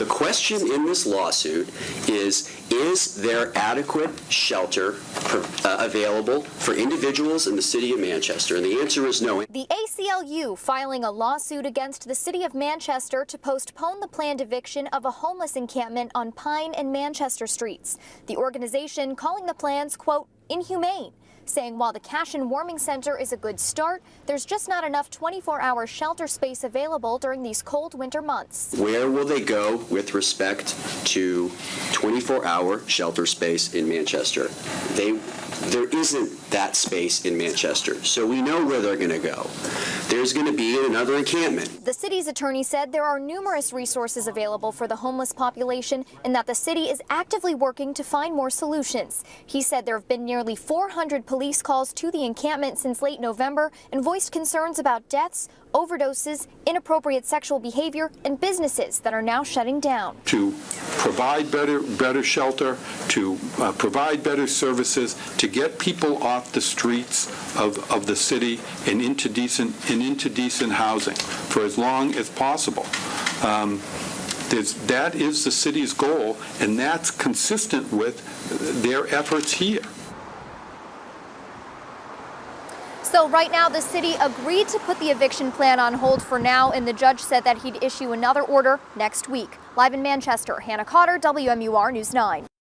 The question in this lawsuit is there adequate shelter available for individuals in the city of Manchester? And the answer is no. The ACLU filing a lawsuit against the city of Manchester to postpone the planned eviction of a homeless encampment on Pine and Manchester streets. The organization calling the plans, quote, inhumane, saying while the Cash and Warming Center is a good start, there's just not enough 24-hour shelter space available during these cold winter months. Where will they go with respect to 24-hour shelter space in Manchester? There isn't that space in Manchester, so we know where they're going to go. There's going to be another encampment. The city's attorney said there are numerous resources available for the homeless population and that the city is actively working to find more solutions. He said there have been nearly 400 police calls to the encampment since late November and voiced concerns about deaths, overdoses, inappropriate sexual behavior, and businesses that are now shutting down. To provide better shelter, to provide better services, to get people off the streets of the city and into decent housing for as long as possible. That is the city's goal, and that's consistent with their efforts here. So right now, the city agreed to put the eviction plan on hold for now, and the judge said that he'd issue another order next week. Live in Manchester, Hannah Cotter, WMUR News 9.